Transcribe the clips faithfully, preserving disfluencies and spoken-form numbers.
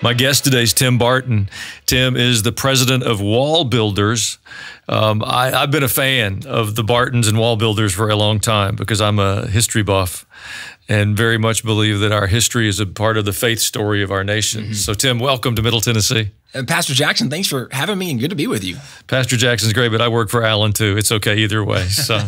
My guest today is Tim Barton. Tim is the president of Wall Builders. Um, I, I've been a fan of the Bartons and Wall Builders for a long time because I'm a history buff and very much believe that our history is a part of the faith story of our nation. Mm-hmm. So, Tim, welcome to Middle Tennessee. And Pastor Jackson, thanks for having me and good to be with you. Pastor Jackson's great, but I work for Allen too. It's okay either way. So,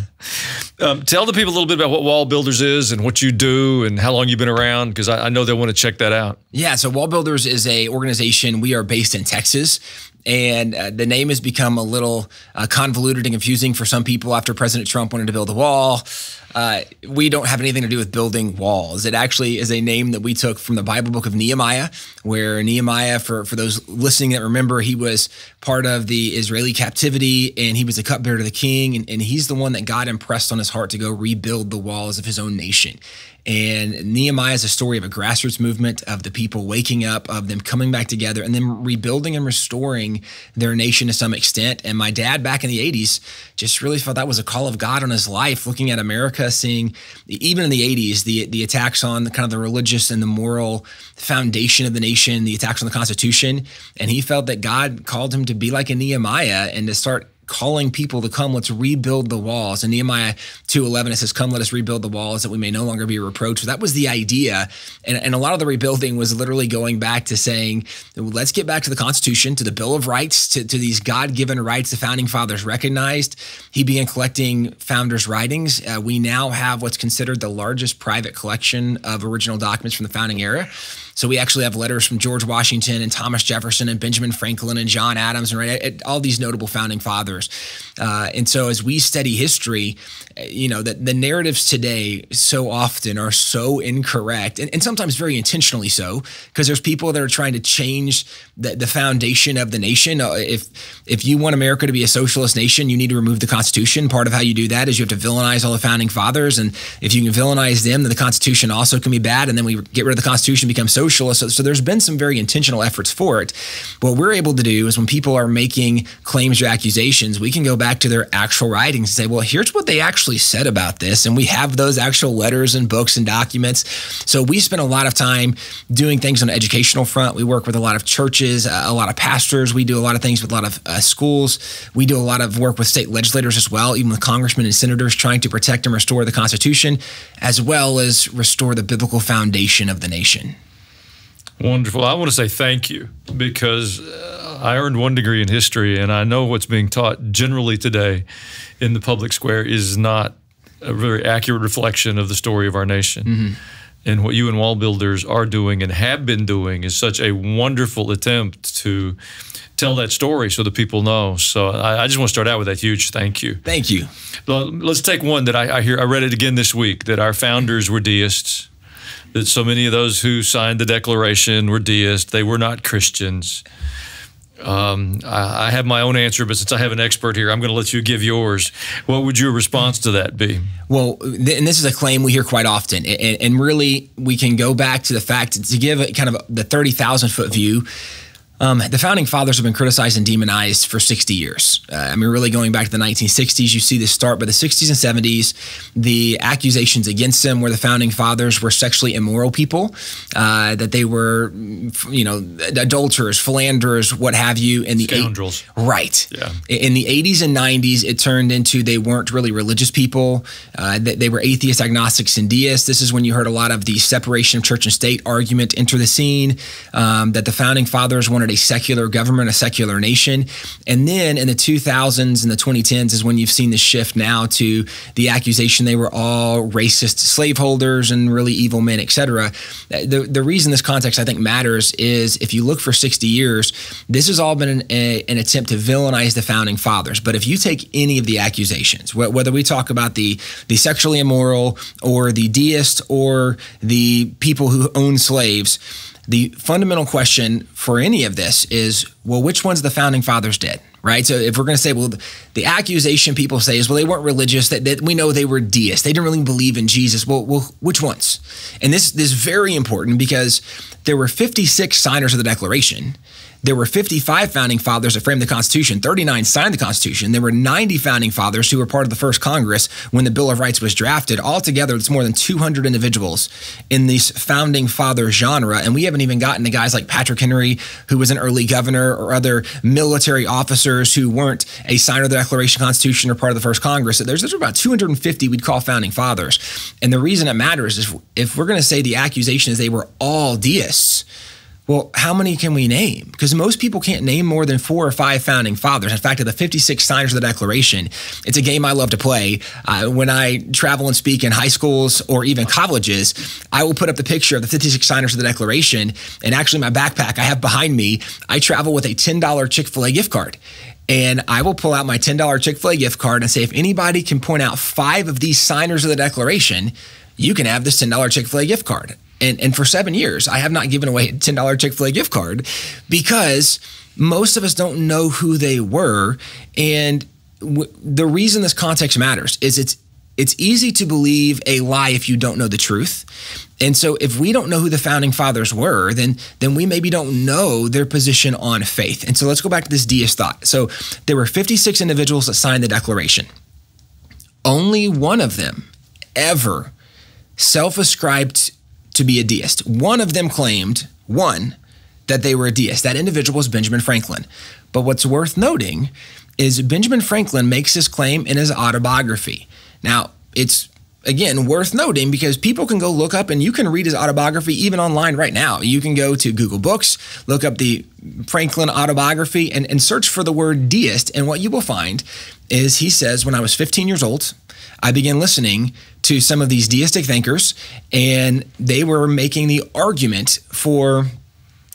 um, tell the people a little bit about what Wall Builders is and what you do and how long you've been around, because I, I know they want to check that out. Yeah, so Wall Builders is an organization. We are based in Texas. And uh, the name has become a little uh, convoluted and confusing for some people after President Trump wanted to build a wall. Uh, we don't have anything to do with building walls. It actually is a name that we took from the Bible book of Nehemiah, where Nehemiah, for, for those listening that remember, he was part of the Israeli captivity, and he was a cupbearer to the king, and, and he's the one that God impressed on his heart to go rebuild the walls of his own nation. And Nehemiah is a story of a grassroots movement, of the people waking up, of them coming back together, and then rebuilding and restoring their nation to some extent. And my dad back in the eighties just really felt that was a call of God on his life, looking at America, seeing even in the eighties, the, the attacks on the kind of the religious and the moral foundation of the nation, the attacks on the Constitution. And he felt that God called him to be like a Nehemiah and to start calling people to come, let's rebuild the walls. And Nehemiah two eleven, it says, come, let us rebuild the walls that we may no longer be reproached. So that was the idea. And, and a lot of the rebuilding was literally going back to saying, let's get back to the Constitution, to the Bill of Rights, to, to these God-given rights the Founding Fathers recognized. He began collecting founders' writings. Uh, we now have what's considered the largest private collection of original documents from the founding era. So we actually have letters from George Washington and Thomas Jefferson and Benjamin Franklin and John Adams and right, all these notable founding fathers. Uh, and so as we study history, you know, that the narratives today so often are so incorrect and, and sometimes very intentionally so, because there's people that are trying to change the, the foundation of the nation. If, if you want America to be a socialist nation, you need to remove the Constitution. Part of how you do that is you have to villainize all the founding fathers. And if you can villainize them, then the Constitution also can be bad. And then we get rid of the Constitution, become socialist. So, so there's been some very intentional efforts for it. What we're able to do is when people are making claims or accusations, we can go back to their actual writings and say, well, here's what they actually said about this. And we have those actual letters and books and documents. So we spend a lot of time doing things on an educational front. We work with a lot of churches, a lot of pastors. We do a lot of things with a lot of uh, schools. We do a lot of work with state legislators as well, even with congressmen and senators trying to protect and restore the Constitution, as well as restore the biblical foundation of the nation. Wonderful. I want to say thank you because uh, I earned one degree in history, and I know what's being taught generally today in the public square is not a very accurate reflection of the story of our nation. Mm-hmm. And what you and Wall Builders are doing and have been doing is such a wonderful attempt to tell that story so that people know. So I, I just want to start out with that huge thank you. Thank you. Let's take one that I, I hear. I read it again this week, that our founders were deists. That so many of those who signed the Declaration were deists. They were not Christians. Um, I, I have my own answer, but since I have an expert here, I'm going to let you give yours. What would your response to that be? Well, th and this is a claim we hear quite often. And, and really, we can go back to the fact, to give a, kind of the thirty thousand foot view, Um, the Founding Fathers have been criticized and demonized for sixty years. Uh, I mean, really going back to the nineteen sixties, you see this start, but the sixties and seventies, the accusations against them where the Founding Fathers were sexually immoral people, uh, that they were, you know, adulterers, philanderers, what have you. In the Scoundrels. Eight, right. Yeah. In the eighties and nineties, it turned into they weren't really religious people. Uh, they, they were atheists, agnostics, and deists. This is when you heard a lot of the separation of church and state argument enter the scene, um, that the Founding Fathers wanted a secular government, a secular nation. And then in the two thousands and the twenty tens is when you've seen the shift now to the accusation they were all racist slaveholders and really evil men, et cetera. The, the reason this context, I think, matters is if you look for sixty years, this has all been an, a, an attempt to villainize the Founding Fathers. But if you take any of the accusations, wh whether we talk about the, the sexually immoral or the deists or the people who own slaves, the fundamental question for any of this is, well, which ones the Founding Fathers did, right? So if we're going to say, well, the accusation people say is, well, they weren't religious, that, that we know they were deists. They didn't really believe in Jesus. Well, well, which ones? And this, this is very important because there were fifty-six signers of the Declaration. There were fifty-five founding fathers that framed the Constitution. thirty-nine signed the Constitution. There were ninety founding fathers who were part of the first Congress when the Bill of Rights was drafted. Altogether, it's more than two hundred individuals in this founding father genre, and we haven't even gotten to guys like Patrick Henry, who was an early governor, or other military officers who weren't a signer of the Declaration of the Constitution or part of the first Congress. So there's, there's about two hundred fifty we'd call founding fathers. And the reason it matters is if we're going to say the accusation is they were all deists, well, how many can we name? Because most people can't name more than four or five founding fathers. In fact, of the fifty-six signers of the Declaration, it's a game I love to play. Uh, when I travel and speak in high schools or even colleges, I will put up the picture of the fifty-six signers of the Declaration. And actually, my backpack I have behind me, I travel with a ten dollar Chick-fil-A gift card. And I will pull out my ten dollar Chick-fil-A gift card and say, if anybody can point out five of these signers of the Declaration, you can have this ten dollar Chick-fil-A gift card. And, and for seven years, I have not given away a ten dollar Chick-fil-A gift card because most of us don't know who they were. And w the reason this context matters is it's it's easy to believe a lie if you don't know the truth. And so if we don't know who the founding fathers were, then, then we maybe don't know their position on faith. And so let's go back to this deist thought. So there were fifty-six individuals that signed the Declaration. Only one of them ever self-ascribed to be a deist. One of them claimed, one, that they were a deist. That individual was Benjamin Franklin. But what's worth noting is Benjamin Franklin makes this claim in his autobiography. Now, it's, again, worth noting because people can go look up and you can read his autobiography even online right now. You can go to Google Books, look up the Franklin autobiography, and, and search for the word deist. And what you will find is he says, when I was fifteen years old, I began listening to some of these deistic thinkers, and they were making the argument for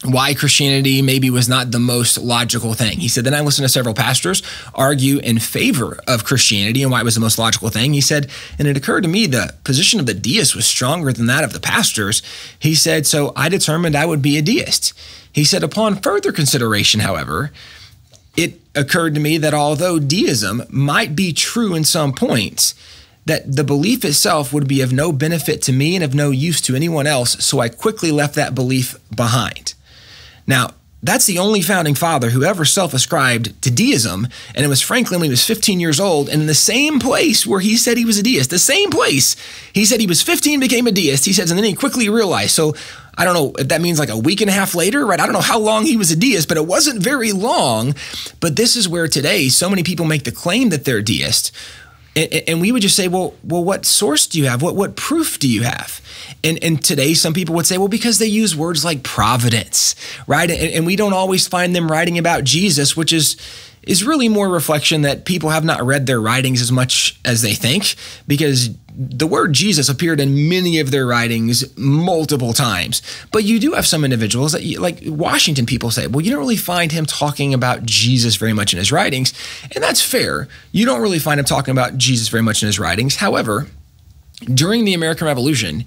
why Christianity maybe was not the most logical thing. He said, then I listened to several pastors argue in favor of Christianity and why it was the most logical thing. He said, and it occurred to me the position of the deist was stronger than that of the pastors. He said, so I determined I would be a deist. He said, upon further consideration, however, it occurred to me that although deism might be true in some points, that the belief itself would be of no benefit to me and of no use to anyone else, so I quickly left that belief behind. Now, that's the only founding father who ever self-ascribed to deism, and it was Franklin when he was fifteen years old, and in the same place where he said he was a deist, the same place he said he was fifteen, became a deist, he says, and then he quickly realized. So I don't know if that means like a week and a half later, right? I don't know how long he was a deist, but it wasn't very long. But this is where today so many people make the claim that they're a deist. And we would just say, well, well, what source do you have? What what proof do you have? And and today, some people would say, well, because they use words like providence, right? And, and we don't always find them writing about Jesus, which is is really more reflection that people have not read their writings as much as they think, because the word Jesus appeared in many of their writings multiple times. But you do have some individuals that, you, like Washington people say, well, you don't really find him talking about Jesus very much in his writings. And that's fair. You don't really find him talking about Jesus very much in his writings. However, during the American Revolution,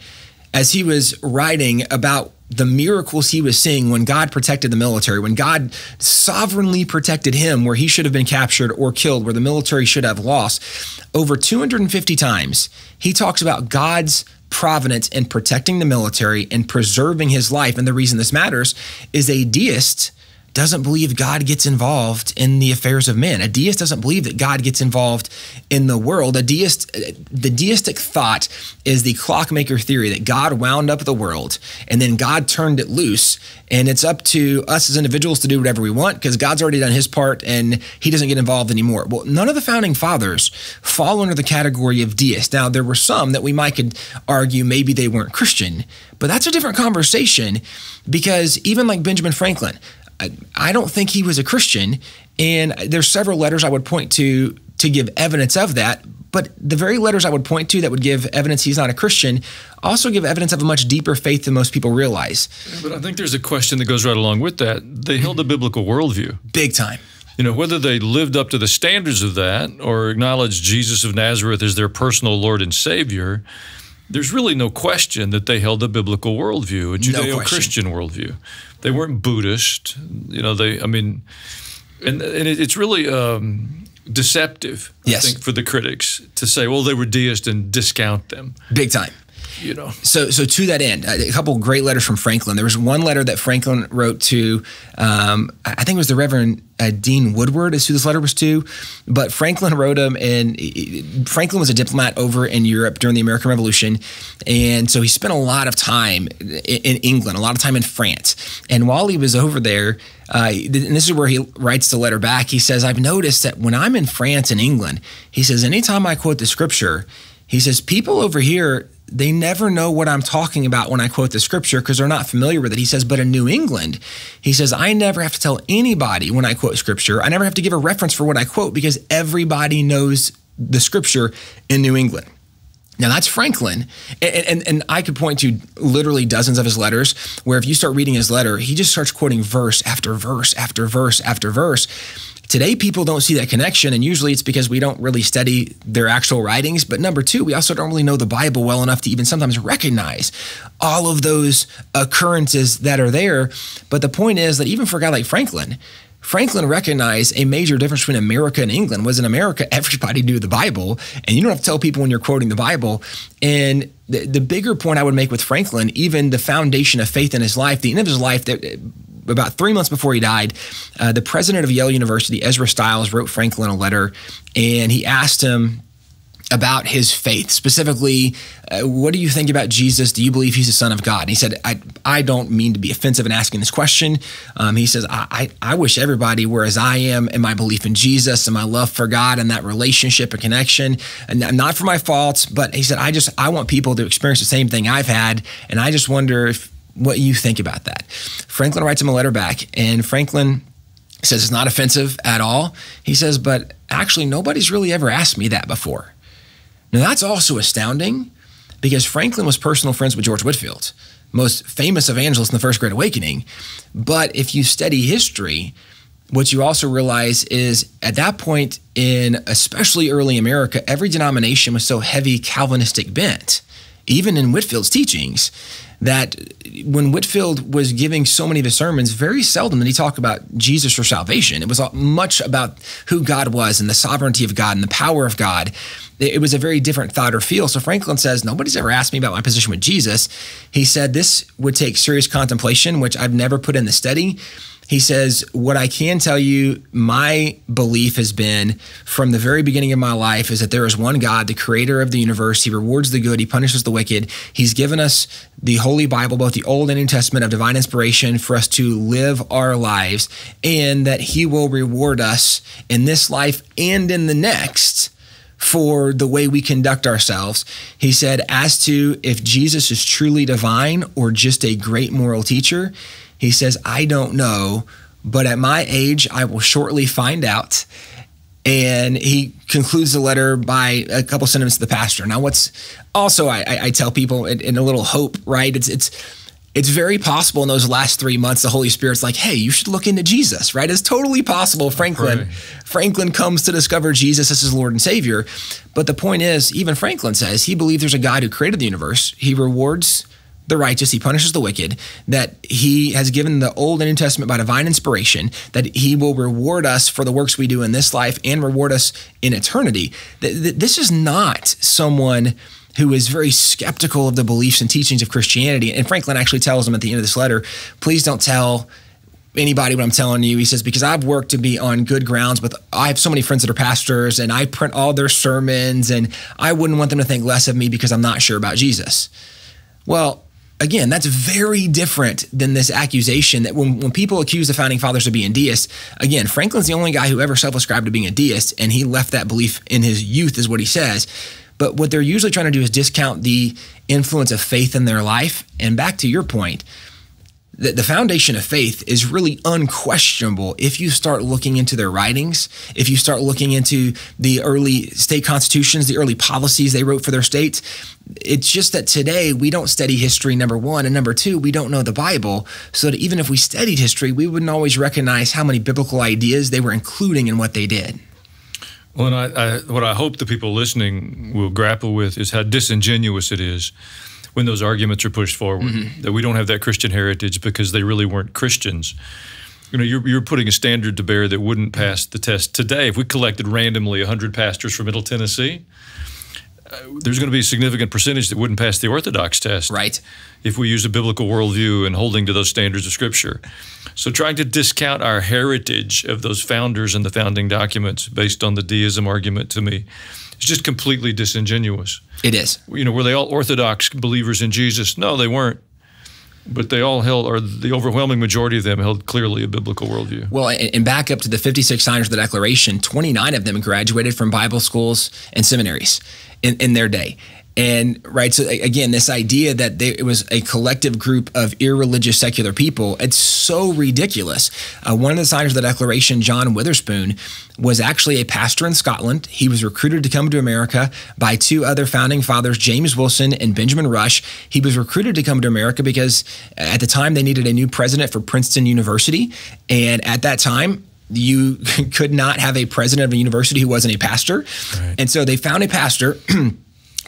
as he was writing about the miracles he was seeing when God protected the military, when God sovereignly protected him where he should have been captured or killed, where the military should have lost, over two hundred fifty times, he talks about God's providence in protecting the military and preserving his life. And the reason this matters is a deist doesn't believe God gets involved in the affairs of men. A deist doesn't believe that God gets involved in the world. A deist, the deistic thought is the clockmaker theory that God wound up the world and then God turned it loose. And it's up to us as individuals to do whatever we want because God's already done his part and he doesn't get involved anymore. Well, none of the founding fathers fall under the category of deist. Now, there were some that we might could argue maybe they weren't Christian, but that's a different conversation because even like Benjamin Franklin, I don't think he was a Christian, and there's several letters I would point to to give evidence of that, but the very letters I would point to that would give evidence he's not a Christian also give evidence of a much deeper faith than most people realize. But I think there's a question that goes right along with that. They held a biblical worldview. Big time. You know, whether they lived up to the standards of that or acknowledged Jesus of Nazareth as their personal Lord and Savior, there's really no question that they held a biblical worldview, a Judeo-Christian worldview. They weren't Buddhist, you know. They, I mean, and and it, it's really um, deceptive, I yes. think, for the critics to say, well, they were deist and discount them. Big time. you know. So, so to that end, a couple of great letters from Franklin. There was one letter that Franklin wrote to, um, I think it was the Reverend uh, Dean Woodward is who this letter was to, but Franklin wrote him, and Franklin was a diplomat over in Europe during the American Revolution, and so he spent a lot of time in England, a lot of time in France, and while he was over there, Uh, and this is where he writes the letter back. He says, I've noticed that when I'm in France and England, he says, anytime I quote the scripture, he says, people over here, they never know what I'm talking about when I quote the scripture because they're not familiar with it. He says, but in New England, he says, I never have to tell anybody when I quote scripture. I never have to give a reference for what I quote because everybody knows the scripture in New England. Now that's Franklin, and, and and I could point to literally dozens of his letters where if you start reading his letter, he just starts quoting verse after verse after verse after verse. Today, people don't see that connection, and usually it's because we don't really study their actual writings. But number two, we also don't really know the Bible well enough to even sometimes recognize all of those occurrences that are there. But the point is that even for a guy like Franklin, Franklin recognized a major difference between America and England. Was in America, everybody knew the Bible, and you don't have to tell people when you're quoting the Bible. And the, the bigger point I would make with Franklin, even the foundation of faith in his life, the end of his life, that about three months before he died, uh, the president of Yale University, Ezra Stiles, wrote Franklin a letter, and he asked him about his faith, specifically, uh, what do you think about Jesus? Do you believe he's the Son of God? And he said, I, I don't mean to be offensive in asking this question. Um, he says, I, I, I wish everybody were as I am in my belief in Jesus and my love for God and that relationship and connection, and not for my faults, but he said, I just, I want people to experience the same thing I've had, and I just wonder if what you think about that. Franklin writes him a letter back, and Franklin says it's not offensive at all. He says, but actually nobody's really ever asked me that before. Now, that's also astounding because Franklin was personal friends with George Whitefield, most famous evangelist in the First Great Awakening. But if you study history, what you also realize is at that point in especially early America, every denomination was so heavy Calvinistic bent, even in Whitefield's teachings, that when Whitefield was giving so many of his sermons, very seldom did he talk about Jesus or salvation. It was much about who God was and the sovereignty of God and the power of God. It was a very different thought or feel. So Franklin says, nobody's ever asked me about my position with Jesus. He said, this would take serious contemplation, which I've never put in the study. He says, what I can tell you, my belief has been from the very beginning of my life is that there is one God, the creator of the universe. He rewards the good. He punishes the wicked. He's given us the Holy Bible, both the Old and New Testament of divine inspiration for us to live our lives, and that he will reward us in this life and in the next for the way we conduct ourselves. He said, as to if Jesus is truly divine or just a great moral teacher, he says, I don't know, but at my age, I will shortly find out. And he concludes the letter by a couple sentences to the pastor. Now, what's also, I, I tell people in, in a little hope, right? It's, it's, It's very possible in those last three months, the Holy Spirit's like, hey, you should look into Jesus, right? It's totally possible. Franklin, Franklin comes to discover Jesus as his Lord and Savior. But the point is, even Franklin says he believed there's a God who created the universe. He rewards the righteous, he punishes the wicked, that he has given the Old and New Testament by divine inspiration, that he will reward us for the works we do in this life and reward us in eternity. This is not someone who is very skeptical of the beliefs and teachings of Christianity. And Franklin actually tells him at the end of this letter, please don't tell anybody what I'm telling you. He says, because I've worked to be on good grounds, but I have so many friends that are pastors and I print all their sermons and I wouldn't want them to think less of me because I'm not sure about Jesus. Well, again, that's very different than this accusation that when, when people accuse the founding fathers of being deists, again, Franklin's the only guy who ever self-ascribed to being a deist, and he left that belief in his youth is what he says. But what they're usually trying to do is discount the influence of faith in their life. And back to your point, the, the foundation of faith is really unquestionable if you start looking into their writings, if you start looking into the early state constitutions, the early policies they wrote for their states. It's just that today we don't study history, number one, and number two, we don't know the Bible. So that even if we studied history, we wouldn't always recognize how many biblical ideas they were including in what they did. Well, and I, I, what I hope the people listening will grapple with is how disingenuous it is when those arguments are pushed forward, mm-hmm. that we don't have that Christian heritage because they really weren't Christians. You know, you're, you're putting a standard to bear that wouldn't pass the test today. If we collected randomly one hundred pastors from Middle Tennessee, uh, there's going to be a significant percentage that wouldn't pass the orthodox test, right? If we use a biblical worldview and holding to those standards of Scripture. So trying to discount our heritage of those founders and the founding documents based on the deism argument, to me, it's just completely disingenuous. It is. You know, were they all Orthodox believers in Jesus? No, they weren't. But they all held, or the overwhelming majority of them held clearly a biblical worldview. Well, and back up to the fifty-six signers of the Declaration, twenty-nine of them graduated from Bible schools and seminaries in, in their day. And right, so again, this idea that they, it was a collective group of irreligious secular people, it's so ridiculous. Uh, one of the signers of the Declaration, John Witherspoon, was actually a pastor in Scotland. He was recruited to come to America by two other founding fathers, James Wilson and Benjamin Rush. He was recruited to come to America because at the time they needed a new president for Princeton University. And at that time, you could not have a president of a university who wasn't a pastor. Right. And so they found a pastor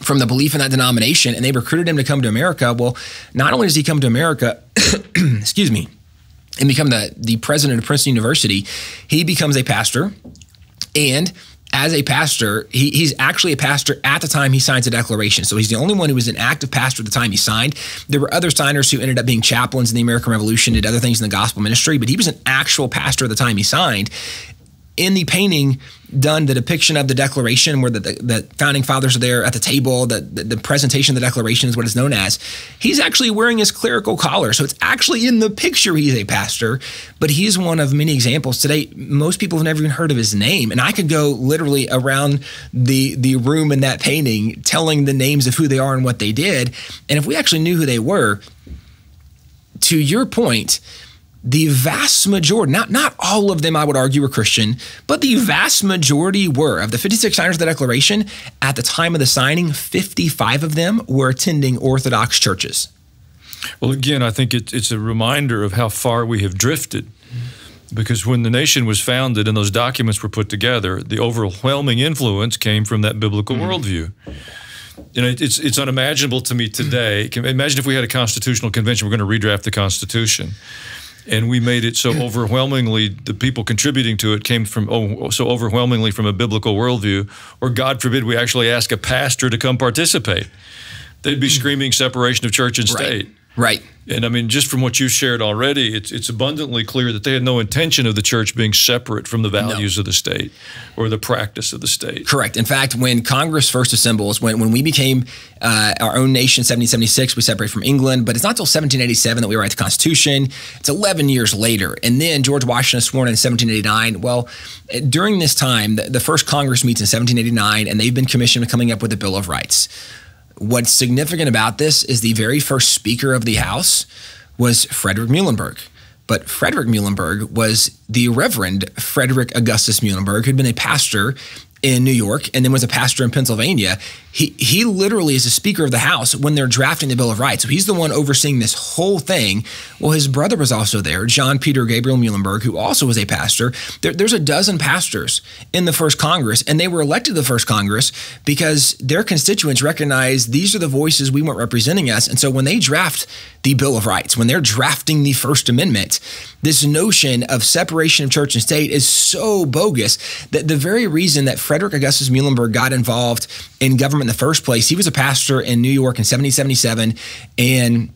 from the belief in that denomination, and they recruited him to come to America. Well, not only does he come to America, excuse me, and become the, the president of Princeton University, he becomes a pastor. And as a pastor, he, he's actually a pastor at the time he signs the Declaration. So he's the only one who was an active pastor at the time he signed. There were other signers who ended up being chaplains in the American Revolution, did other things in the gospel ministry, but he was an actual pastor at the time he signed. In the painting done, the depiction of the Declaration, where the, the, the founding fathers are there at the table, the, the, the presentation of the Declaration is what it's known as, he's actually wearing his clerical collar. So it's actually in the picture he's a pastor, but he's one of many examples. Today, most people have never even heard of his name. And I could go literally around the, the room in that painting telling the names of who they are and what they did. And if we actually knew who they were, to your point, the vast majority, not, not all of them I would argue were Christian, but the vast majority were. Of the fifty-six signers of the Declaration, at the time of the signing, fifty-five of them were attending Orthodox churches. Well, again, I think it, it's a reminder of how far we have drifted. Because when the nation was founded and those documents were put together, the overwhelming influence came from that biblical mm-hmm. worldview. You know, it's, it's unimaginable to me today. Imagine if we had a constitutional convention, we're going to redraft the Constitution. And we made it so overwhelmingly, the people contributing to it came from oh, so overwhelmingly from a biblical worldview, or God forbid we actually ask a pastor to come participate. They'd be screaming separation of church and state. Right. Right. And I mean, just from what you shared already, it's, it's abundantly clear that they had no intention of the church being separate from the values no. of the state or the practice of the state. Correct. In fact, when Congress first assembles, when, when we became uh, our own nation, seventeen seventy-six, we separated from England, but it's not until seventeen eighty-seven that we write the Constitution. It's eleven years later. And then George Washington is sworn in seventeen eighty-nine. Well, during this time, the, the first Congress meets in seventeen eighty-nine, and they've been commissioned with coming up with a Bill of Rights. What's significant about this is the very first Speaker of the House was Frederick Muhlenberg. But Frederick Muhlenberg was the Reverend Frederick Augustus Muhlenberg, who'd been a pastor in New York and then was a pastor in Pennsylvania. He, he literally is the Speaker of the House when they're drafting the Bill of Rights. So he's the one overseeing this whole thing. Well, his brother was also there, John Peter Gabriel Muhlenberg, who also was a pastor. There, there's a dozen pastors in the first Congress, and they were elected to the first Congress because their constituents recognized these are the voices we want representing us. And so when they draft the Bill of Rights, when they're drafting the First Amendment, this notion of separation of church and state is so bogus that the very reason that Frederick Augustus Muhlenberg got involved in government in the first place, he was a pastor in New York in seventeen seventy-seven, and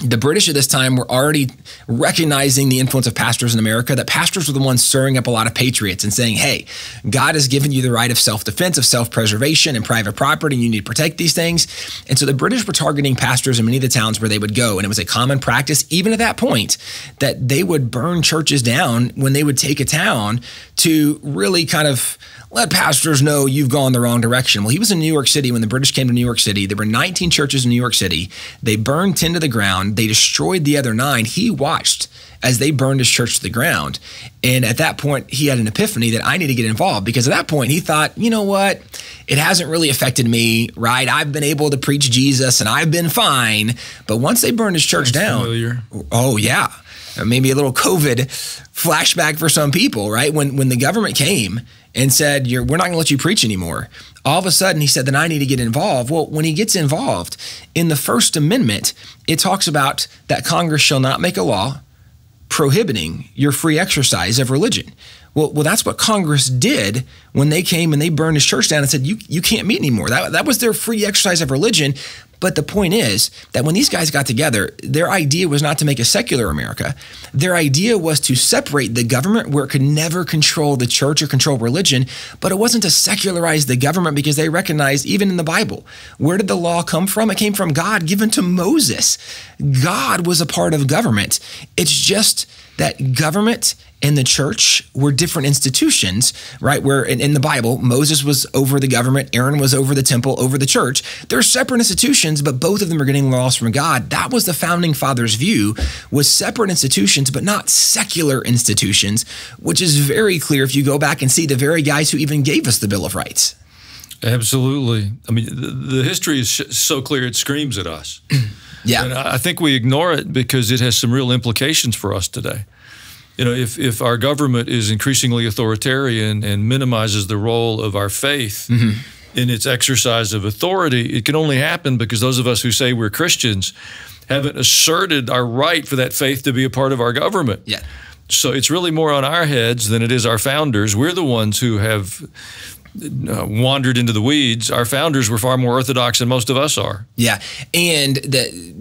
the British at this time were already recognizing the influence of pastors in America, that pastors were the ones stirring up a lot of patriots and saying, hey, God has given you the right of self-defense, of self-preservation and private property, and you need to protect these things. And so the British were targeting pastors in many of the towns where they would go. And it was a common practice, even at that point, that they would burn churches down when they would take a town to really kind of let pastors know you've gone the wrong direction. Well, he was in New York City when the British came to New York City. There were nineteen churches in New York City. They burned ten to the ground. They destroyed the other nine. He watched as they burned his church to the ground. And at that point, he had an epiphany that I need to get involved, because at that point he thought, you know what? It hasn't really affected me, right? I've been able to preach Jesus and I've been fine. But once they burned his church down, familiar. Oh yeah, maybe a little COVID flashback for some people, right? When, when the government came and said, You're, we're not gonna let you preach anymore. All of a sudden he said, then I need to get involved. Well, when he gets involved in the First Amendment, it talks about that Congress shall not make a law prohibiting your free exercise of religion. Well, well, that's what Congress did when they came and they burned his church down and said, you, you can't meet anymore. That, that was their free exercise of religion. But the point is that when these guys got together, their idea was not to make a secular America. Their idea was to separate the government where it could never control the church or control religion, but it wasn't to secularize the government because they recognized even in the Bible, where did the law come from? It came from God given to Moses. God was a part of government. It's just that government and the church were different institutions, right? Where in, in the Bible, Moses was over the government, Aaron was over the temple, over the church. They're separate institutions, but both of them are getting laws from God. That was the founding fathers' view, was separate institutions, but not secular institutions, which is very clear if you go back and see the very guys who even gave us the Bill of Rights. Absolutely. I mean, the, the history is so clear it screams at us. Yeah. And I think we ignore it because it has some real implications for us today. You know, if, if our government is increasingly authoritarian and minimizes the role of our faith mm-hmm. in its exercise of authority, it can only happen because those of us who say we're Christians haven't asserted our right for that faith to be a part of our government. Yeah. So it's really more on our heads than it is our founders. We're the ones who have wandered into the weeds. Our founders were far more orthodox than most of us are. Yeah, and the,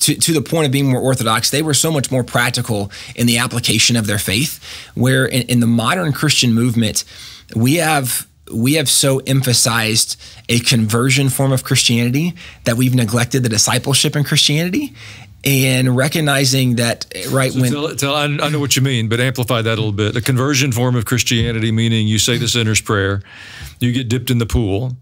to, to the point of being more orthodox, they were so much more practical in the application of their faith, where in, in the modern Christian movement, we have we have so emphasized a conversion form of Christianity that we've neglected the discipleship in Christianity. And recognizing that, right, so when tell, tell, I, I know what you mean, but amplify that a little bit. A conversion form of Christianity, meaning you say the sinner's prayer, you get dipped in the pool,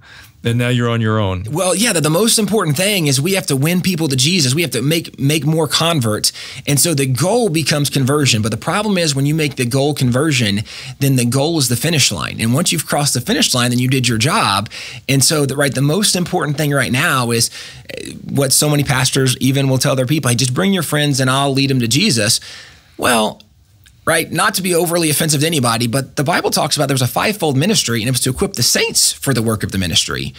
and now you're on your own. Well, yeah, the, the most important thing is we have to win people to Jesus. We have to make make more converts. And so the goal becomes conversion. But the problem is when you make the goal conversion, then the goal is the finish line. And once you've crossed the finish line, then you did your job. And so, the, right, the most important thing right now is what so many pastors even will tell their people, hey, just bring your friends and I'll lead them to Jesus. Well, right? Not to be overly offensive to anybody, but the Bible talks about there was a fivefold ministry and it was to equip the saints for the work of the ministry.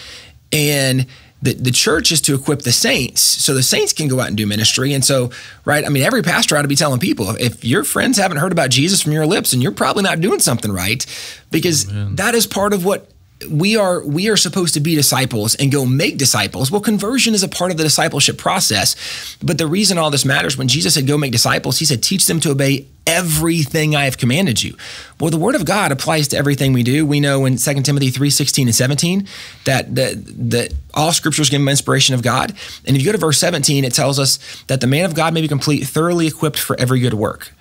And the, the church is to equip the saints so the saints can go out and do ministry. And so, right, I mean, every pastor ought to be telling people, if your friends haven't heard about Jesus from your lips, and you're probably not doing something right, because Amen. That is part of what we are we are supposed to be disciples and go make disciples. Well, conversion is a part of the discipleship process. But the reason all this matters, when Jesus said, go make disciples, he said, teach them to obey everything I have commanded you. Well, the word of God applies to everything we do. We know in Second Timothy three sixteen and seventeen that the, the, all scripture is given by inspiration of God. And if you go to verse seventeen, it tells us that the man of God may be complete, thoroughly equipped for every good work.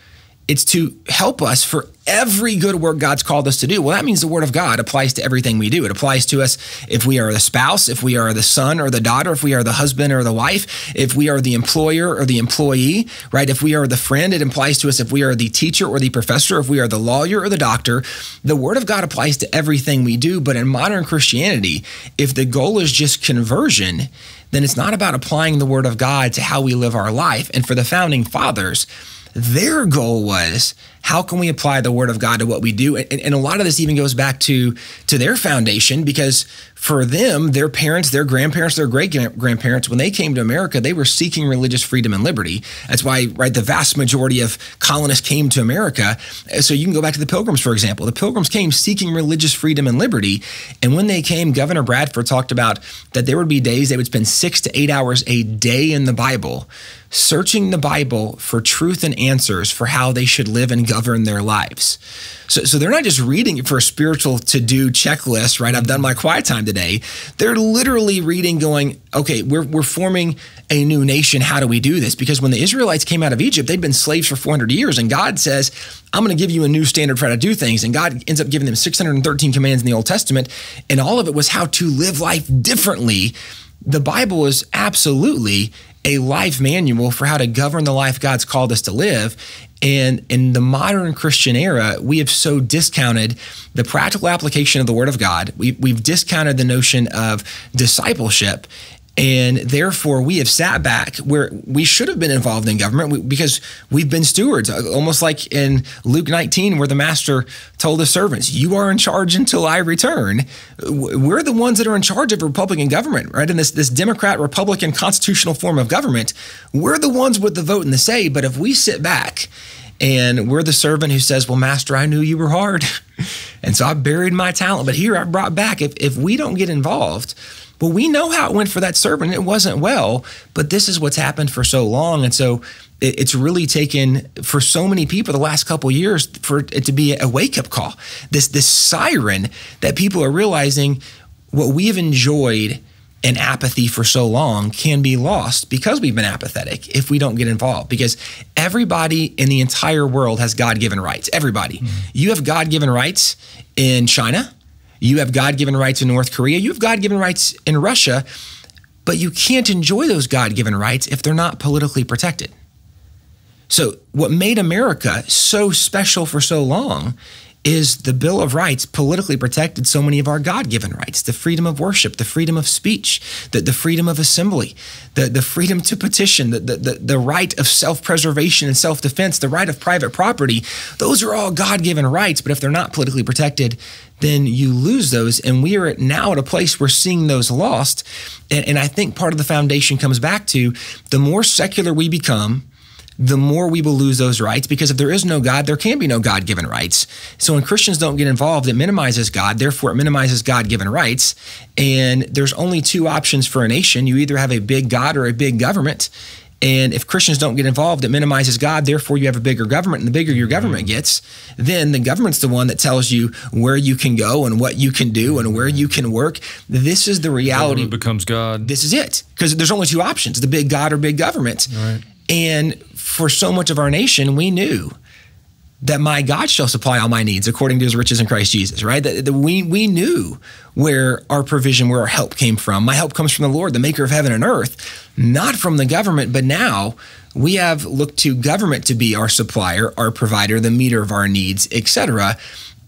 It's to help us for every good work God's called us to do. Well, that means the word of God applies to everything we do. It applies to us if we are the spouse, if we are the son or the daughter, if we are the husband or the wife, if we are the employer or the employee, right? If we are the friend, it applies to us if we are the teacher or the professor, if we are the lawyer or the doctor. The word of God applies to everything we do. But in modern Christianity, if the goal is just conversion, then it's not about applying the word of God to how we live our life. And for the founding fathers, their goal was, how can we apply the word of God to what we do? And, and a lot of this even goes back to, to their foundation, because for them, their parents, their grandparents, their great-grandparents, when they came to America, they were seeking religious freedom and liberty. That's why, right, the vast majority of colonists came to America. So you can go back to the Pilgrims, for example. The Pilgrims came seeking religious freedom and liberty. And when they came, Governor Bradford talked about that there would be days they would spend six to eight hours a day in the Bible, searching the Bible for truth and answers for how they should live and govern their lives. So, so they're not just reading it for a spiritual to-do checklist, right? I've done my quiet time today. They're literally reading going, okay, we're, we're forming a new nation. How do we do this? Because when the Israelites came out of Egypt, they'd been slaves for four hundred years. And God says, I'm going to give you a new standard for how to do things. And God ends up giving them six hundred thirteen commands in the Old Testament. And all of it was how to live life differently. The Bible is absolutely a life manual for how to govern the life God's called us to live. And in the modern Christian era, we have so discounted the practical application of the word of God. We, we've discounted the notion of discipleship. And therefore, we have sat back where we should have been involved in government because we've been stewards, almost like in Luke nineteen, where the master told the servants, you are in charge until I return. We're the ones that are in charge of Republican government, right? In this, this Democrat-Republican constitutional form of government, we're the ones with the vote and the say. But if we sit back And we're the servant who says, well, master, I knew you were hard. And so I buried my talent, but here I brought back. If, if we don't get involved, well, we know how it went for that servant. It wasn't well, but this is what's happened for so long. And so it, it's really taken for so many people the last couple of years for it to be a wake-up call, this, this siren that people are realizing what we have enjoyed and apathy for so long can be lost because we've been apathetic if we don't get involved, because everybody in the entire world has God-given rights. Everybody. Mm-hmm. You have God-given rights in China. You have God-given rights in North Korea. You have God-given rights in Russia, but you can't enjoy those God-given rights if they're not politically protected. So what made America so special for so long is the Bill of Rights politically protected so many of our God-given rights, the freedom of worship, the freedom of speech, the, the freedom of assembly, the, the freedom to petition, the, the, the right of self-preservation and self-defense, the right of private property. Those are all God-given rights, but if they're not politically protected, then you lose those. And we are now at a place where seeing those lost. And, and I think part of the foundation comes back to the more secular we become, the more we will lose those rights, because if there is no God, there can be no God-given rights. So when Christians don't get involved, it minimizes God. Therefore, it minimizes God-given rights. And there's only two options for a nation. You either have a big God or a big government. And if Christians don't get involved, it minimizes God. Therefore, you have a bigger government, and the bigger your government gets, then the government's the one that tells you where you can go and what you can do and where you can work. This is the reality. Government becomes God. This is it, because there's only two options, the big God or big government. Right. And for so much of our nation, we knew that my God shall supply all my needs according to his riches in Christ Jesus, right? That, that we, we knew where our provision, where our help came from. My help comes from the Lord, the maker of heaven and earth, not from the government. But now we have looked to government to be our supplier, our provider, the meter of our needs, et cetera.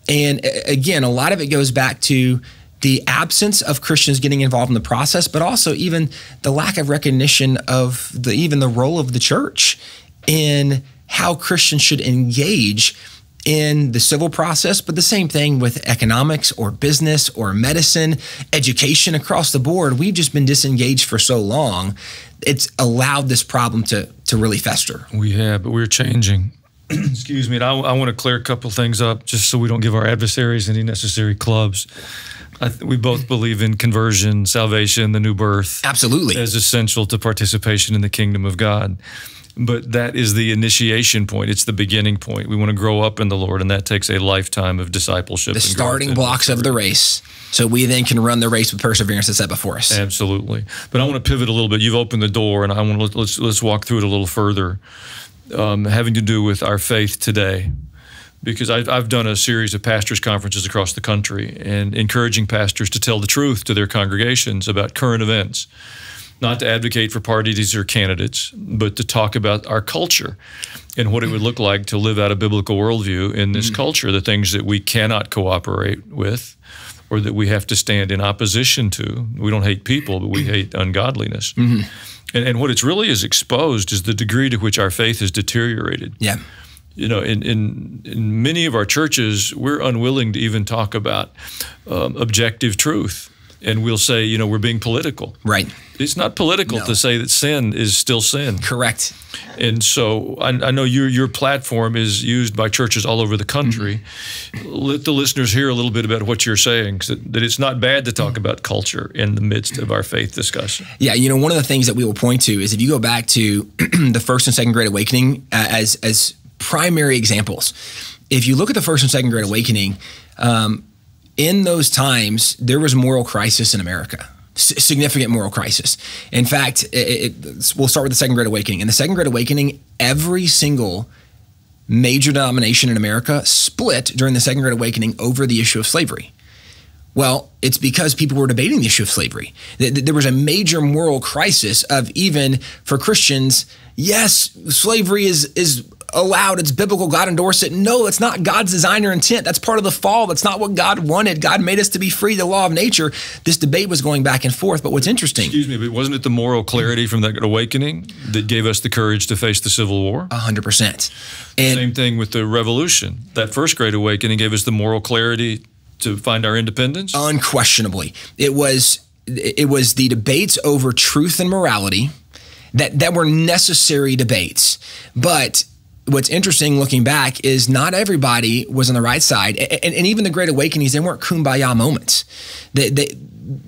And again, a lot of it goes back to the absence of Christians getting involved in the process, but also even the lack of recognition of the even the role of the church in how Christians should engage in the civil process, but the same thing with economics or business or medicine, education across the board. We've just been disengaged for so long. It's allowed this problem to, to really fester. We have, but we're changing. Excuse me. And I, I want to clear a couple things up just so we don't give our adversaries any necessary clubs. I th we both believe in conversion, salvation, the new birth. Absolutely. As essential to participation in the kingdom of God. But that is the initiation point. It's the beginning point. We want to grow up in the Lord, and that takes a lifetime of discipleship. The starting blocks of the race. So we then can run the race with perseverance that's set before us. Absolutely. But I want to pivot a little bit. You've opened the door, and I want to let's, let's walk through it a little further, um, having to do with our faith today. Because I've, I've done a series of pastors' conferences across the country and encouraging pastors to tell the truth to their congregations about current events, not to advocate for parties or candidates, but to talk about our culture and what it would look like to live out a biblical worldview in this mm-hmm. culture, the things that we cannot cooperate with or that we have to stand in opposition to. We don't hate people, but we hate ungodliness. Mm-hmm. And, and what it's really is exposed is the degree to which our faith has deteriorated. Yeah. You know, in, in, in many of our churches, we're unwilling to even talk about um, objective truth. And we'll say, you know, we're being political. Right. It's not political no. to say that sin is still sin. Correct. And so I, I know your, your platform is used by churches all over the country. Mm-hmm. Let the listeners hear a little bit about what you're saying, so that it's not bad to talk mm-hmm. about culture in the midst of our faith discussion. Yeah, you know, one of the things that we will point to is if you go back to the First and Second Great Awakening uh, as as primary examples. If you look at the First and Second Great Awakening, um, in those times, there was moral crisis in America, S significant moral crisis. In fact, it, it, we'll start with the Second Great Awakening. In the Second Great Awakening, every single major denomination in America split during the Second Great Awakening over the issue of slavery. Well, it's because people were debating the issue of slavery. There was a major moral crisis of even for Christians, yes, slavery is is allowed, it's biblical, God endorsed it. No, it's not God's design or intent. That's part of the fall. That's not what God wanted. God made us to be free, the law of nature. This debate was going back and forth, but what's interesting— Excuse me, but wasn't it the moral clarity from that awakening that gave us the courage to face the Civil War? one hundred percent. And same thing with the Revolution. That First Great Awakening gave us the moral clarity to find our independence? Unquestionably. It was, it was the debates over truth and morality that, that were necessary debates, but what's interesting looking back is not everybody was on the right side. And, and even the Great Awakenings, they weren't kumbaya moments. They, they,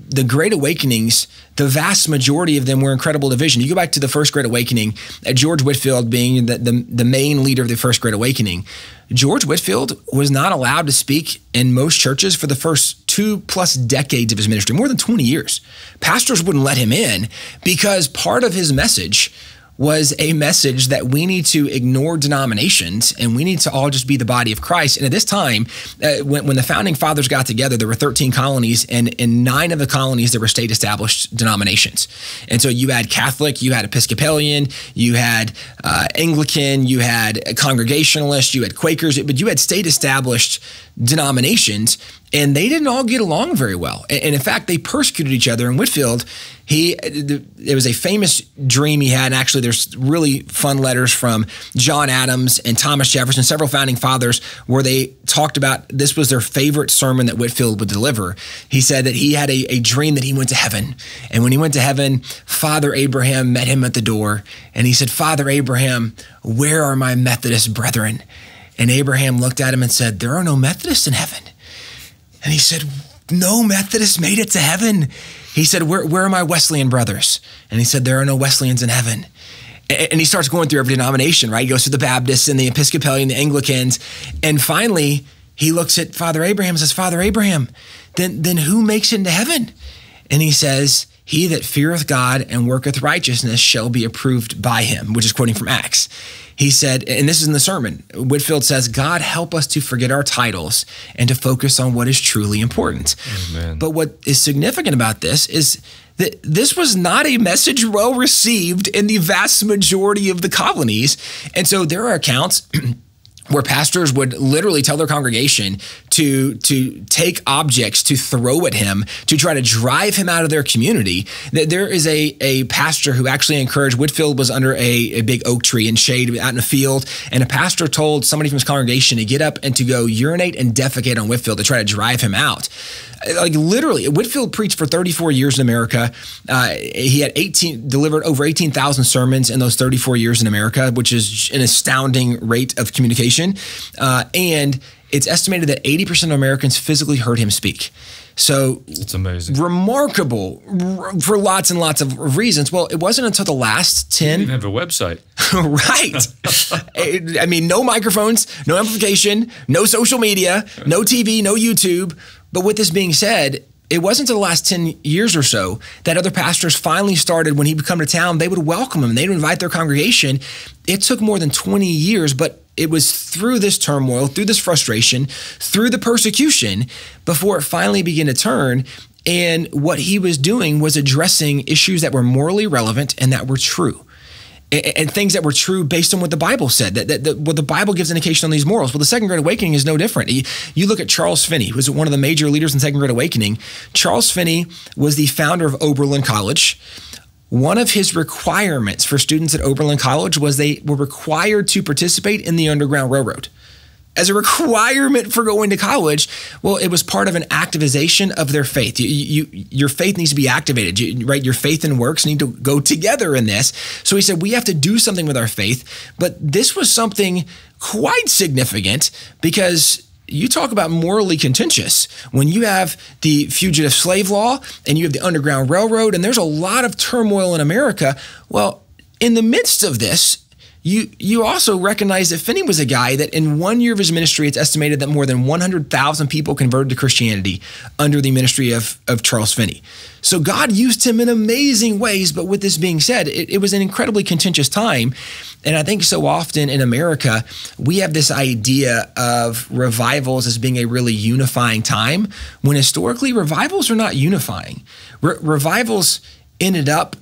the Great Awakenings, the vast majority of them were incredible division. You go back to the First Great Awakening, uh, George Whitefield being the, the, the main leader of the First Great Awakening. George Whitefield was not allowed to speak in most churches for the first two plus decades of his ministry, more than twenty years. Pastors wouldn't let him in because part of his message was a message that we need to ignore denominations and we need to all just be the body of Christ. And at this time, uh, when, when the founding fathers got together, there were thirteen colonies, and in nine of the colonies, there were state established denominations. And so you had Catholic, you had Episcopalian, you had uh, Anglican, you had Congregationalists, you had Quakers, but you had state established denominations, and they didn't all get along very well. And, and in fact, they persecuted each other. In Whitefield, he, it was a famous dream he had. And actually, there's really fun letters from John Adams and Thomas Jefferson, several founding fathers, where they talked about this was their favorite sermon that Whitefield would deliver. He said that he had a, a dream that he went to heaven. And when he went to heaven, Father Abraham met him at the door. And he said, "Father Abraham, where are my Methodist brethren?" And Abraham looked at him and said, "There are no Methodists in heaven." And he said, "No Methodist made it to heaven." He said, where, where are my Wesleyan brothers? And he said, "There are no Wesleyans in heaven." And, and he starts going through every denomination, right? He goes through the Baptists and the Episcopalian, the Anglicans. And finally, he looks at Father Abraham and says, "Father Abraham, then, then who makes it into heaven?" And he says, "He that feareth God and worketh righteousness shall be approved by him," which is quoting from Acts. He said, and this is in the sermon, Whitefield says, "God help us to forget our titles and to focus on what is truly important." Amen. But what is significant about this is that this was not a message well received in the vast majority of the colonies. And so there are accounts where pastors would literally tell their congregation to, to take objects, to throw at him, to try to drive him out of their community. There is a, a pastor who actually encouraged, Whitefield was under a, a big oak tree in shade out in a field, and a pastor told somebody from his congregation to get up and to go urinate and defecate on Whitefield to try to drive him out. Like literally, Whitefield preached for thirty-four years in America. Uh, he had eighteen, delivered over eighteen thousand sermons in those thirty-four years in America, which is an astounding rate of communication. Uh, and it's estimated that eighty percent of Americans physically heard him speak. So it's amazing, remarkable for lots and lots of reasons. Well, it wasn't until the last ten. You didn't have a website, right? I mean, no microphones, no amplification, no social media, no T V, no YouTube. But with this being said, it wasn't until the last ten years or so that other pastors finally started, when he would come to town, they would welcome him. They'd invite their congregation. It took more than twenty years, but it was through this turmoil, through this frustration, through the persecution, before it finally began to turn. And what he was doing was addressing issues that were morally relevant and that were true. And things that were true based on what the Bible said, that, that, that what the Bible gives indication on these morals. Well, the Second Great Awakening is no different. You, you look at Charles Finney, who was one of the major leaders in the Second Great Awakening. Charles Finney was the founder of Oberlin College. One of his requirements for students at Oberlin College was they were required to participate in the Underground Railroad as a requirement for going to college. Well, it was part of an activization of their faith. You, you, your faith needs to be activated, you, right? Your faith and works need to go together in this. So he said, we have to do something with our faith. But this was something quite significant, because you talk about morally contentious when you have the fugitive slave law and you have the Underground Railroad, and there's a lot of turmoil in America. Well, in the midst of this, You you also recognize that Finney was a guy that in one year of his ministry, it's estimated that more than one hundred thousand people converted to Christianity under the ministry of, of Charles Finney. So God used him in amazing ways. But with this being said, it, it was an incredibly contentious time. And I think so often in America, we have this idea of revivals as being a really unifying time, when historically revivals are not unifying. Re- revivals ended up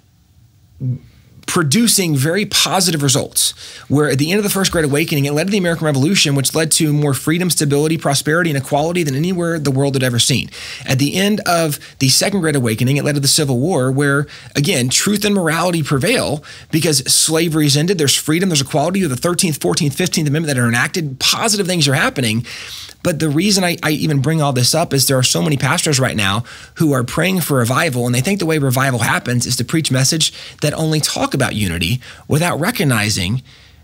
producing very positive results, where at the end of the First Great Awakening, it led to the American Revolution, which led to more freedom, stability, prosperity, and equality than anywhere the world had ever seen. At the end of the Second Great Awakening, it led to the Civil War, where, again, truth and morality prevail because slavery's ended, there's freedom, there's equality. You have the thirteenth, fourteenth, fifteenth Amendment that are enacted, positive things are happening. But the reason I, I even bring all this up is there are so many pastors right now who are praying for revival, and they think the way revival happens is to preach message that only talk about unity without recognizing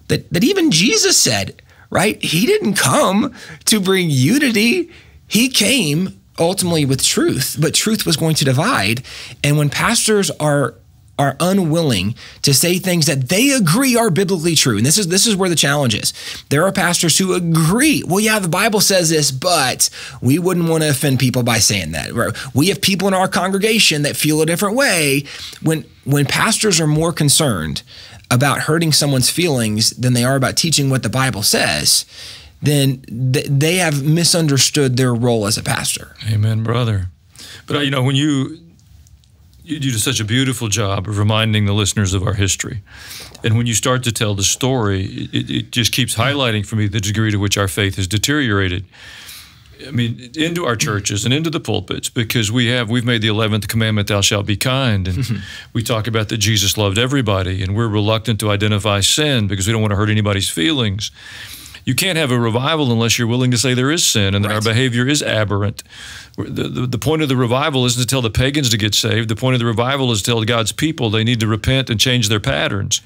that, that even Jesus said, right? He didn't come to bring unity. He came ultimately with truth, but truth was going to divide. And when pastors are are unwilling to say things that they agree are biblically true, and this is this is where the challenge is. There are pastors who agree, well, yeah, the Bible says this, but we wouldn't want to offend people by saying that. We have people in our congregation that feel a different way. When when pastors are more concerned about hurting someone's feelings than they are about teaching what the Bible says, then th- they have misunderstood their role as a pastor. Amen, brother. But you know, when you You do such a beautiful job of reminding the listeners of our history. And when you start to tell the story, it, it just keeps highlighting for me the degree to which our faith has deteriorated. I mean, into our churches and into the pulpits, because we have, we've made the eleventh commandment, thou shalt be kind. And mm-hmm. we talk about that Jesus loved everybody, and we're reluctant to identify sin because we don't want to hurt anybody's feelings. You can't have a revival unless you're willing to say there is sin and that right. our behavior is aberrant. The, the, the point of the revival isn't to tell the pagans to get saved. The point of the revival is to tell God's people they need to repent and change their patterns.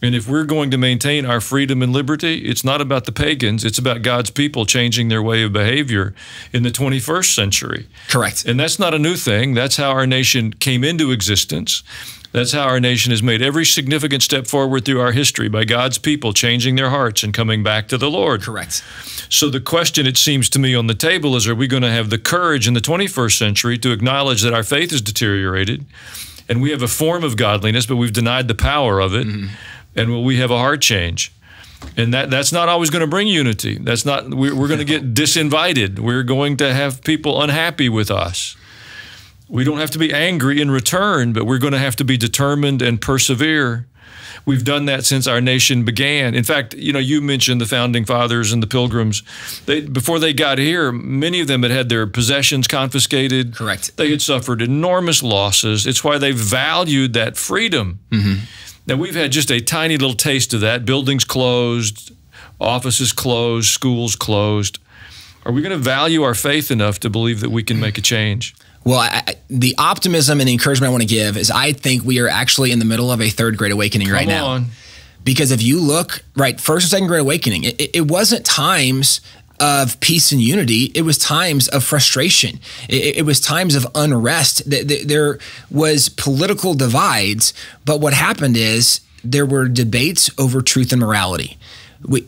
And if we're going to maintain our freedom and liberty, it's not about the pagans. It's about God's people changing their way of behavior in the twenty-first century. Correct. And that's not a new thing. That's how our nation came into existence. That's how our nation has made every significant step forward through our history, by God's people changing their hearts and coming back to the Lord. Correct. So the question, it seems to me, on the table is, are we going to have the courage in the twenty-first century to acknowledge that our faith is deteriorated and we have a form of godliness, but we've denied the power of it, mm-hmm. and will we have a heart change? And that, that's not always going to bring unity. That's not. We're, we're going to get disinvited. We're going to have people unhappy with us. We don't have to be angry in return, but we're going to have to be determined and persevere. We've done that since our nation began. In fact, you know, you mentioned the Founding Fathers and the Pilgrims. They, before they got here, many of them had had their possessions confiscated. Correct. They had suffered enormous losses. It's why they valued that freedom. Mm-hmm. Now, we've had just a tiny little taste of that. Buildings closed, offices closed, schools closed. Are we going to value our faith enough to believe that we can make a change? Well, I, the optimism and the encouragement I want to give is I think we are actually in the middle of a third great awakening right now. Because if you look, right, first and second great awakening, it, it wasn't times of peace and unity. It was times of frustration. It, it was times of unrest. There was political divides, but what happened is there were debates over truth and morality. We...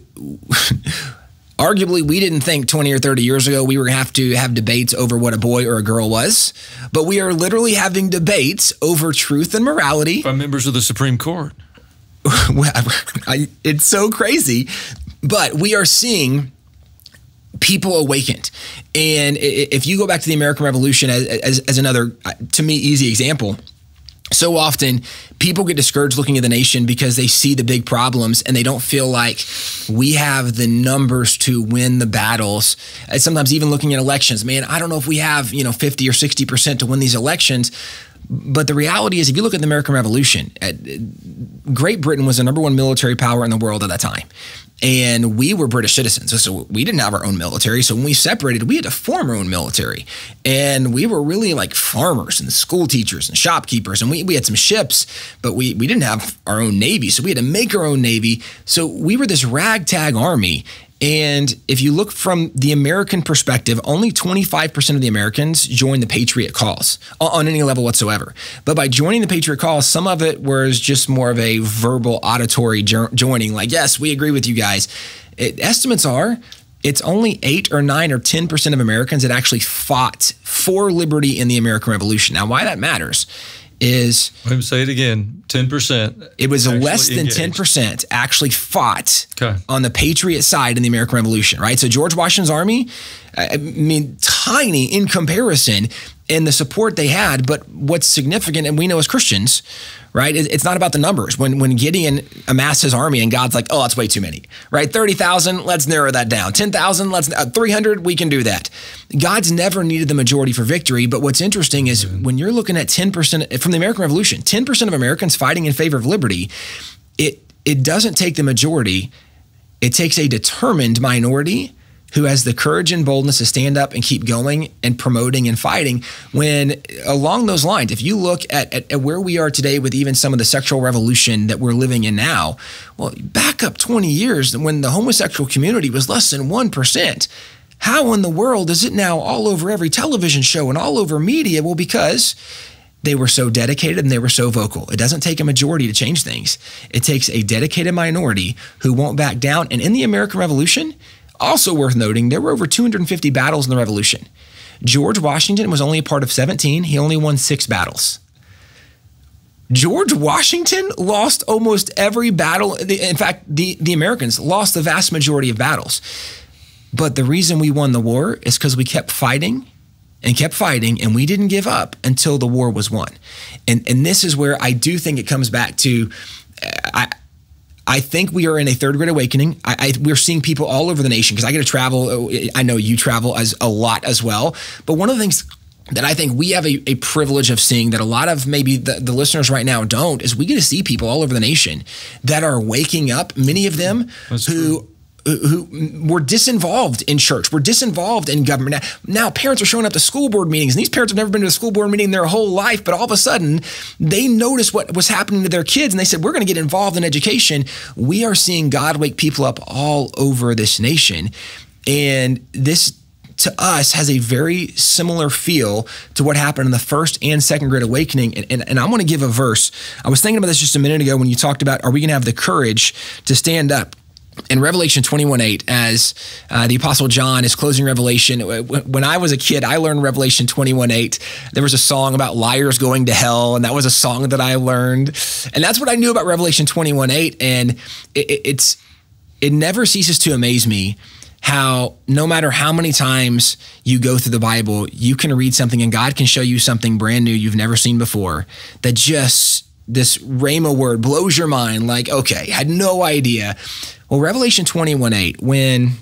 Arguably, we didn't think twenty or thirty years ago we were going to have to have debates over what a boy or a girl was, but we are literally having debates over truth and morality. By members of the Supreme Court. Well, I, it's so crazy, but we are seeing people awakened. And if you go back to the American Revolution as, as, as another, to me, easy example— so often people get discouraged looking at the nation because they see the big problems and they don't feel like we have the numbers to win the battles. And sometimes even looking at elections, man, I don't know if we have, you know, fifty or sixty percent to win these elections. But the reality is, if you look at the American Revolution, Great Britain was the number one military power in the world at that time. And we were British citizens, so we didn't have our own military. So when we separated, we had to form our own military. And we were really like farmers and school teachers and shopkeepers. And we, we had some ships, but we, we didn't have our own navy. So we had to make our own navy. So we were this ragtag army. And if you look from the American perspective, only twenty-five percent of the Americans joined the Patriot cause on any level whatsoever. But by joining the Patriot cause, some of it was just more of a verbal auditory joining, like, yes, we agree with you guys. It, estimates are it's only eight or nine or ten percent of Americans that actually fought for liberty in the American Revolution. Now, why that matters is— Let me say it again, ten percent. It was less than engaged. ten percent actually fought okay. on the Patriot side in the American Revolution, right? So George Washington's army, I mean, tiny in comparison and the support they had, but what's significant, and we know as Christians, right? It's not about the numbers. When when Gideon amassed his army and God's like, oh, that's way too many, right? thirty thousand, let's narrow that down. ten thousand, let's, uh, three hundred, we can do that. God's never needed the majority for victory, but what's interesting is mm-hmm. when you're looking at ten percent, from the American Revolution, ten percent of Americans fighting in favor of liberty, it, it doesn't take the majority. It takes a determined minority who has the courage and boldness to stand up and keep going and promoting and fighting. When along those lines, if you look at, at, at where we are today with even some of the sexual revolution that we're living in now, well, back up twenty years when the homosexual community was less than one percent, how in the world is it now all over every television show and all over media? Well, because they were so dedicated and they were so vocal. It doesn't take a majority to change things. It takes a dedicated minority who won't back down. And in the American Revolution, also worth noting, there were over two hundred fifty battles in the Revolution. George Washington was only a part of seventeen. He only won six battles. George Washington lost almost every battle. In fact, the, the Americans lost the vast majority of battles. But the reason we won the war is because we kept fighting and kept fighting, and we didn't give up until the war was won. And, and this is where I do think it comes back to, I, I think we are in a third great awakening. I, I, we're seeing people all over the nation because I get to travel. I know you travel as a lot as well. But one of the things that I think we have a, a privilege of seeing that a lot of maybe the, the listeners right now don't is we get to see people all over the nation that are waking up, many of them That's who true. who were disinvolved in church, were disinvolved in government. Now, now parents are showing up to school board meetings, and these parents have never been to a school board meeting their whole life, but all of a sudden, they noticed what was happening to their kids, and they said, we're going to get involved in education. We are seeing God wake people up all over this nation, and this to us has a very similar feel to what happened in the first and second great awakening. And, and, and I'm going to give a verse. I was thinking about this just a minute ago when you talked about, are we going to have the courage to stand up? In Revelation twenty-one eight, as uh, the Apostle John is closing Revelation, when I was a kid, I learned Revelation twenty-one eight. There was a song about liars going to hell, and that was a song that I learned. And that's what I knew about Revelation twenty-one eight, and it, it, it's, it never ceases to amaze me how no matter how many times you go through the Bible, you can read something, and God can show you something brand new you've never seen before that just— this Rhema word blows your mind, like, okay, had no idea. Well, Revelation twenty-one eight, when,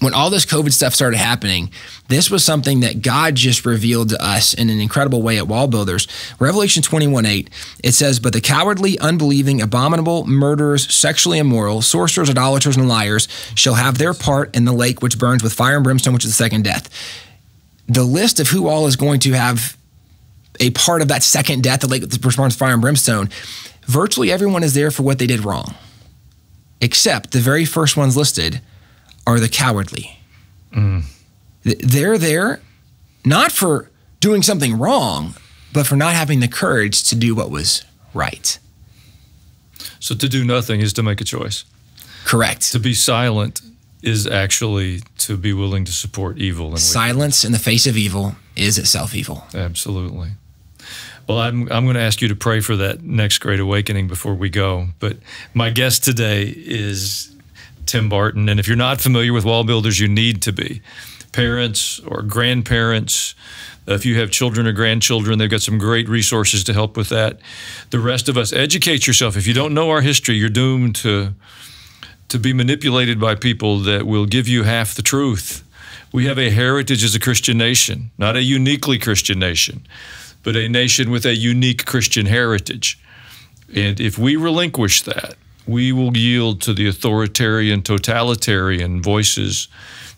when all this COVID stuff started happening, this was something that God just revealed to us in an incredible way at Wall Builders. Revelation twenty-one eight, it says, "But the cowardly, unbelieving, abominable, murderers, sexually immoral, sorcerers, idolaters, and liars shall have their part in the lake which burns with fire and brimstone, which is the second death." The list of who all is going to have a part of that second death, the lake that responds to fire and brimstone, virtually everyone is there for what they did wrong, except the very first ones listed are the cowardly. Mm. They're there not for doing something wrong, but for not having the courage to do what was right. So to do nothing is to make a choice. Correct. To be silent is actually to be willing to support evil. And silence in the face of evil is itself evil. Absolutely. Well, I'm, I'm going to ask you to pray for that next great awakening before we go. But my guest today is Tim Barton. And if you're not familiar with Wall Builders, you need to be. Parents or grandparents, if you have children or grandchildren, they've got some great resources to help with that. The rest of us, educate yourself. If you don't know our history, you're doomed to, to be manipulated by people that will give you half the truth. We have a heritage as a Christian nation, not a uniquely Christian nation, but a nation with a unique Christian heritage. And if we relinquish that, we will yield to the authoritarian, totalitarian voices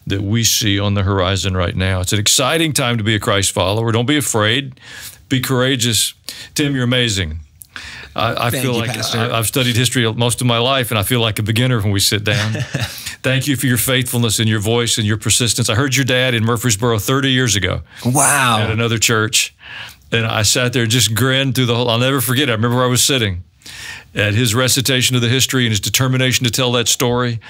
that we see on the horizon right now. It's an exciting time to be a Christ follower. Don't be afraid. Be courageous. Tim, you're amazing. I, I feel you, like I, I've studied history most of my life, and I feel like a beginner when we sit down. Thank you for your faithfulness and your voice and your persistence. I heard your dad in Murfreesboro thirty years ago. Wow. At another church. And I sat there and just grinned through the whole— I'll never forget it. I remember where I was sitting at his recitation of the history and his determination to tell that story.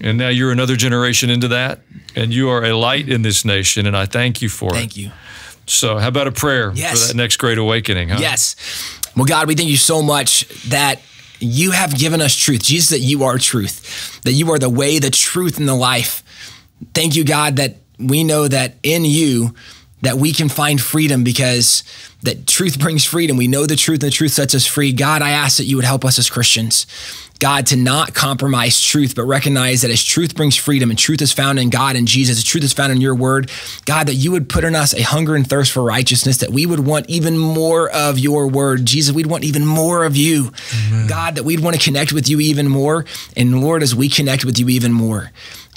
And now you're another generation into that, and you are a light in this nation, and I thank you for thank it. Thank you. So how about a prayer yes. for that next great awakening? Huh? Yes. Well, God, we thank you so much that you have given us truth. Jesus, that you are truth, that you are the way, the truth, and the life. Thank you, God, that we know that in you, that we can find freedom because that truth brings freedom. We know the truth and the truth sets us free. God, I ask that you would help us as Christians, God, to not compromise truth, but recognize that as truth brings freedom and truth is found in God and Jesus, the truth is found in your word, God, that you would put in us a hunger and thirst for righteousness, that we would want even more of your word. Jesus, we'd want even more of you. Amen. God, that we'd want to connect with you even more. And Lord, as we connect with you even more,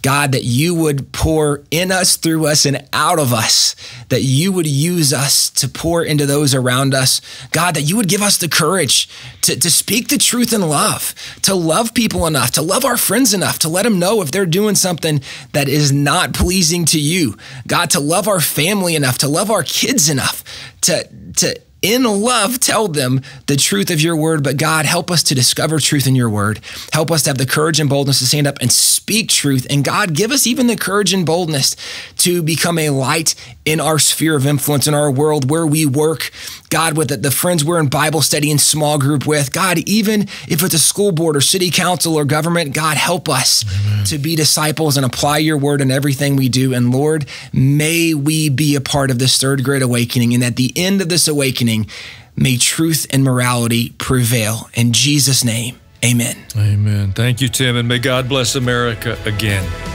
God, that you would pour in us, through us, and out of us, that you would use us to pour into those around us. God, that you would give us the courage to, to speak the truth in love, to love people enough, to love our friends enough, to let them know if they're doing something that is not pleasing to you. God, to love our family enough, to love our kids enough, to, to in love, tell them the truth of your word. But God, help us to discover truth in your word. Help us to have the courage and boldness to stand up and speak truth. And God, give us even the courage and boldness to become a light in our sphere of influence, in our world where we work. God, with the, the friends we're in Bible study and small group with. God, even if it's a school board or city council or government, God, help us Amen. To be disciples and apply your word in everything we do. And Lord, may we be a part of this third great awakening. And at the end of this awakening, may truth and morality prevail. In Jesus' name, amen. Amen. Thank you, Tim, and may God bless America again.